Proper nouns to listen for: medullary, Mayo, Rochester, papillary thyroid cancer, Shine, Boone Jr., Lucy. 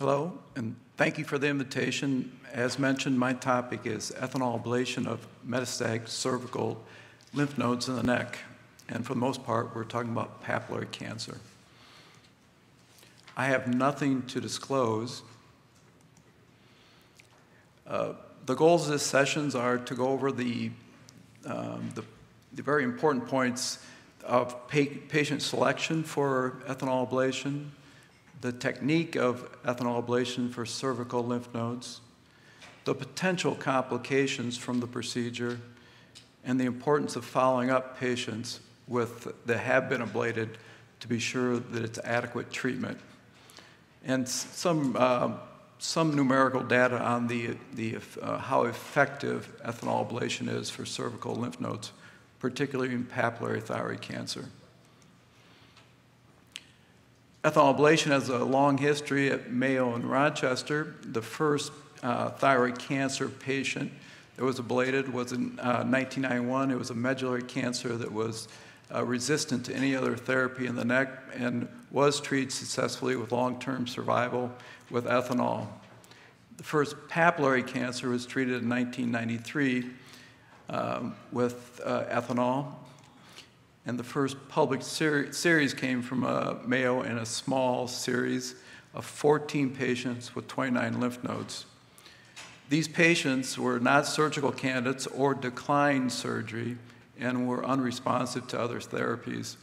Hello, and thank you for the invitation. As mentioned, my topic is ethanol ablation of metastatic cervical lymph nodes in the neck. And for the most part, we're talking about papillary cancer. I have nothing to disclose. The goals of this session are to go over the very important points of patient selection for ethanol ablation, the technique of ethanol ablation for cervical lymph nodes, the potential complications from the procedure, and the importance of following up patients that have been ablated to be sure that it's adequate treatment, and some numerical data on how effective ethanol ablation is for cervical lymph nodes, particularly in papillary thyroid cancer. Ethanol ablation has a long history at Mayo and Rochester. The first thyroid cancer patient that was ablated was in 1991. It was a medullary cancer that was resistant to any other therapy in the neck and was treated successfully with long-term survival with ethanol. The first papillary cancer was treated in 1993 with ethanol, and the first public series came from Mayo in a small series of 14 patients with 29 lymph nodes. These patients were not surgical candidates or declined surgery and were unresponsive to other therapies.